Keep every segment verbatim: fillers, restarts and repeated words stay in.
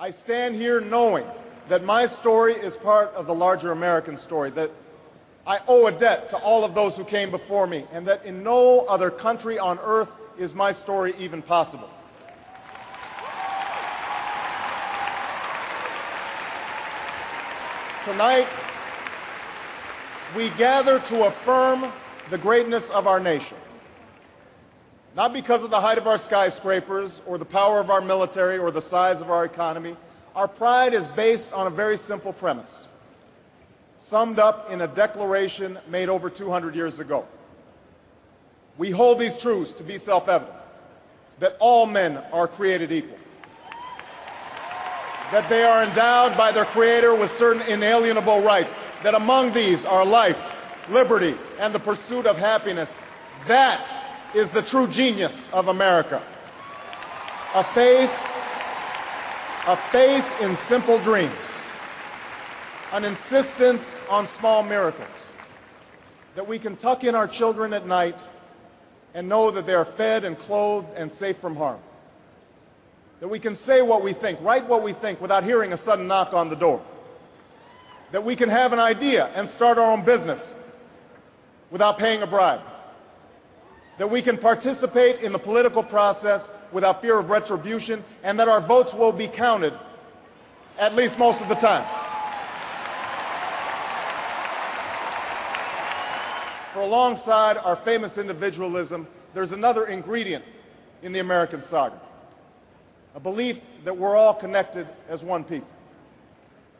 I stand here knowing that my story is part of the larger American story, that I owe a debt to all of those who came before me, and that in no other country on earth is my story even possible. Tonight, we gather to affirm the greatness of our nation, not because of the height of our skyscrapers or the power of our military or the size of our economy. Our pride is based on a very simple premise, summed up in a declaration made over two hundred years ago. We hold these truths to be self-evident, that all men are created equal, that they are endowed by their Creator with certain inalienable rights, that among these are life, liberty, and the pursuit of happiness. That is the true genius of America, a faith, a faith in simple dreams, an insistence on small miracles, that we can tuck in our children at night and know that they are fed and clothed and safe from harm, that we can say what we think, write what we think without hearing a sudden knock on the door, that we can have an idea and start our own business without paying a bribe, that we can participate in the political process without fear of retribution, and that our votes will be counted, at least most of the time. For alongside our famous individualism, there's another ingredient in the American saga, a belief that we're all connected as one people.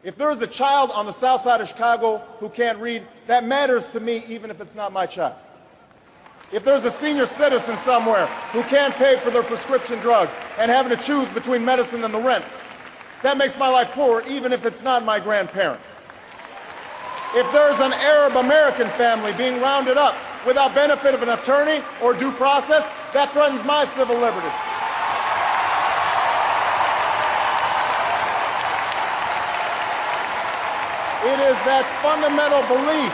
If there is a child on the south side of Chicago who can't read, that matters to me even if it's not my child. If there's a senior citizen somewhere who can't pay for their prescription drugs and having to choose between medicine and the rent, that makes my life poorer even if it's not my grandparent. If there's an Arab American family being rounded up without benefit of an attorney or due process, that threatens my civil liberties. It is that fundamental belief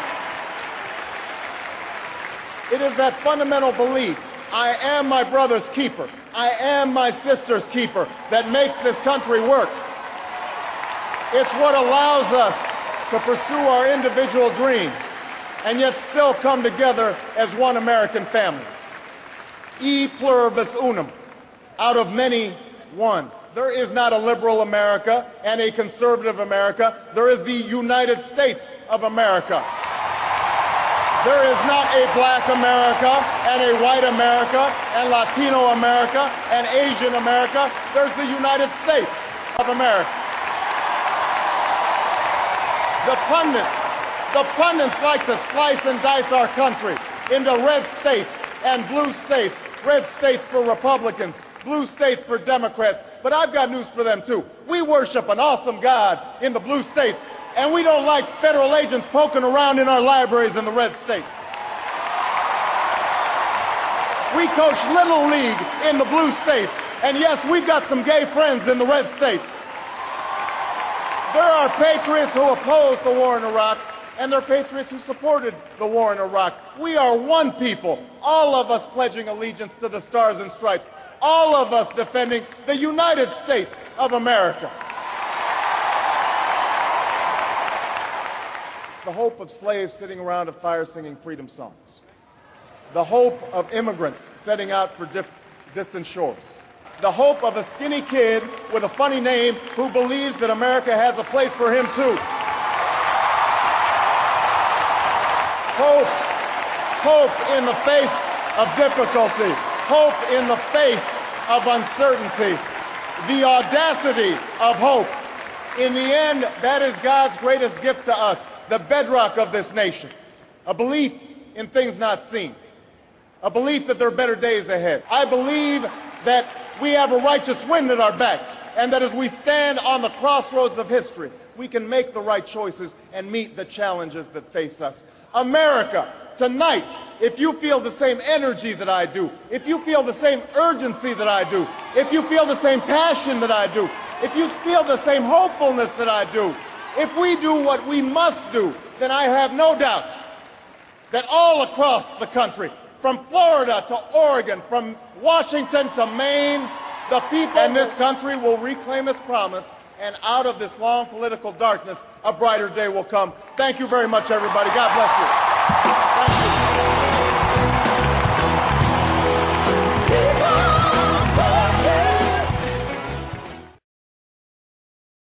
It is that fundamental belief, I am my brother's keeper, I am my sister's keeper, that makes this country work. It's what allows us to pursue our individual dreams and yet still come together as one American family. E pluribus unum, out of many, one. There is not a liberal America and a conservative America. There is the United States of America. There is not a black America and a white America and Latino America and Asian America. There's the United States of America. The pundits, the pundits like to slice and dice our country into red states and blue states, red states for Republicans, blue states for Democrats. But I've got news for them too. We worship an awesome God in the blue states, and we don't like federal agents poking around in our libraries in the red states. We coach Little League in the blue states, and yes, we've got some gay friends in the red states. There are patriots who opposed the war in Iraq, and there are patriots who supported the war in Iraq. We are one people, all of us pledging allegiance to the Stars and Stripes, all of us defending the United States of America. The hope of slaves sitting around a fire singing freedom songs, the hope of immigrants setting out for dif distant shores, the hope of a skinny kid with a funny name who believes that America has a place for him too. Hope, hope in the face of difficulty, hope in the face of uncertainty, the audacity of hope. In the end, that is God's greatest gift to us, the bedrock of this nation, a belief in things not seen, a belief that there are better days ahead. I believe that we have a righteous wind at our backs, and that as we stand on the crossroads of history, we can make the right choices and meet the challenges that face us. America, tonight, if you feel the same energy that I do, if you feel the same urgency that I do, if you feel the same passion that I do, if you feel the same hopefulness that I do, if we do what we must do, then I have no doubt that all across the country, from Florida to Oregon, from Washington to Maine, The people and this country will reclaim its promise, and out of this long political darkness, a brighter day will come. Thank you very much, everybody. God bless you. Thank you.